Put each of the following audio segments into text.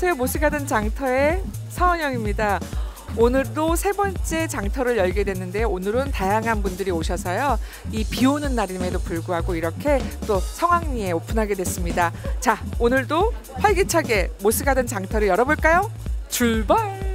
안녕하세요. 모시가든 장터의 서은영입니다. 오늘도 세 번째 장터를 열게 됐는데 오늘은 다양한 분들이 오셔서요. 이 비 오는 날임에도 불구하고 이렇게 또 성황리에 오픈하게 됐습니다. 자, 오늘도 활기차게 모스가든 장터를 열어볼까요? 출발!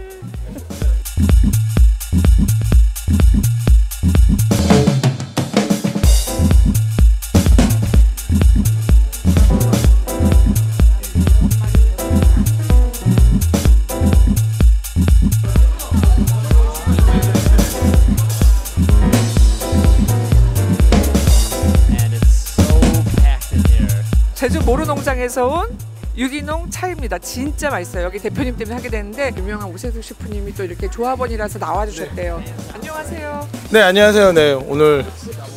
제주 모루농장에서 온 유기농 차입니다. 진짜 맛있어요. 여기 대표님 때문에 하게 되는데 유명한 오세득 셰프님이 또 이렇게 조합원이라서 나와주셨대요. 네. 안녕하세요. 네, 안녕하세요. 네, 오늘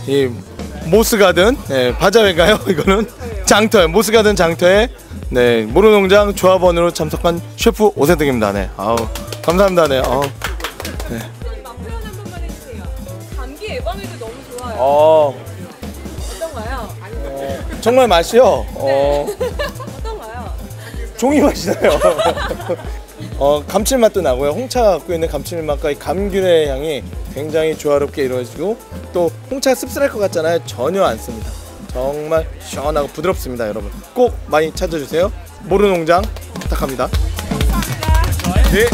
이 모스가든 바자회인가요? 이거는 장터에 모스가든 장터에 네 모루농장 조합원으로 참석한 셰프 오세득입니다. 네, 아우 감사합니다. 네, 아우. 네. 표현 한 번만 해주세요. 감기 예방에도 너무 좋아요. 어떤가요? 정말 맛이요? 어떤가요? 종이 맛이 나요. 감칠맛도 나고요. 홍차가 갖고 있는 감칠맛과 이 감귤의 향이 굉장히 조화롭게 이루어지고 또 홍차가 씁쓸할 것 같잖아요. 전혀 않습니다. 정말 시원하고 부드럽습니다. 여러분 꼭 많이 찾아주세요. 모루농장 부탁합니다. 네.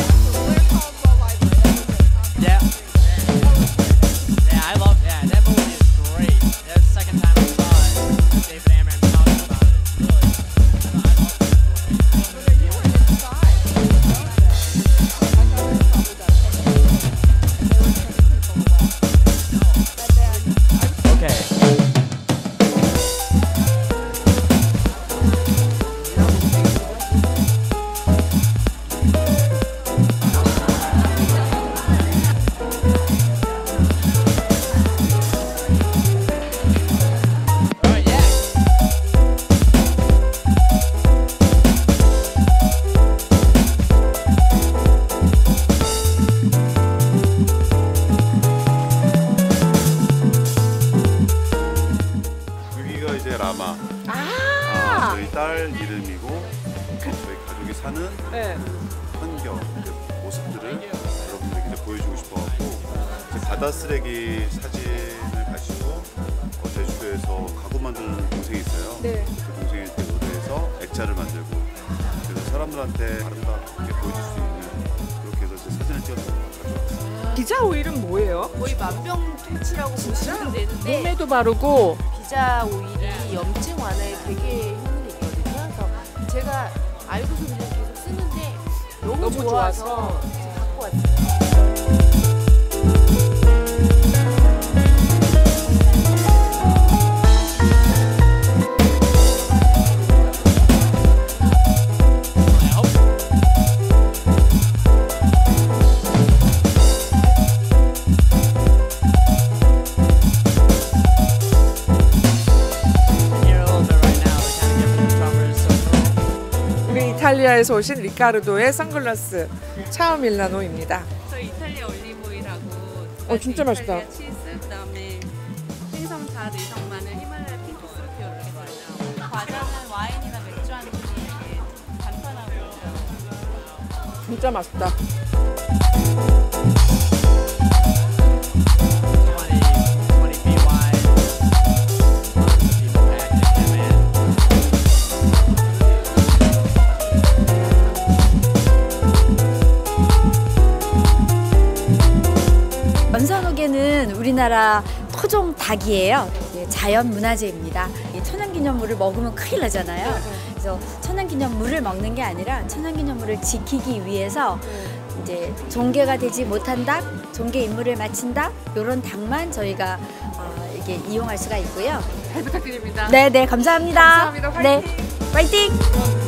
라마. 저희 딸 이름이고 저희 가족이 사는 네. 그 환경 그 모습들을 여러분들에게 보여주고 싶어갖고 바다 쓰레기 사진을 가지고 제주도에서 가구 만드는 동생이 있어요. 네. 그 동생한테 노래해서 액자를 만들고 그래서 사람들한테 아름답게 보여줄 수 있는 그렇게 해서 제 사진을 찍어서 가져왔어요. 비자 오일은 뭐예요? 거의 만병통치라고 보시면 되는데 몸에도 바르고 비자 오일이 염증 완화에 되게 효능이 있거든요. 그래서 제가 알고서 그냥 계속 쓰는데 너무 좋아서 갖고 왔어요. 이탈리아에서 오신 리카르도의 선글라스 차오 밀라노입니다. 저 이탈리아 올리브오일하고 진짜 맛있다. 치즈, 그다음에 생선, 잣, 의성, 마늘, 히말라야 핑크 소스 이렇게 넣어요. 과자는 와인이나 맥주 한 잔이 이렇게 간편하고 진짜 맛있다. 연산옥에는 우리나라 토종 닭이에요. 자연 문화재입니다. 천연기념물을 먹으면 큰일 나잖아요. 그래서 천연기념물을 먹는 게 아니라 천연기념물을 지키기 위해서 이제 종개가 되지 못한 닭, 종개 임무를 마친 닭 이런 닭만 저희가 이렇게 이용할 수가 있고요. 잘 부탁드립니다. 네, 감사합니다. 감사합니다. 화이팅! 네, 화이팅!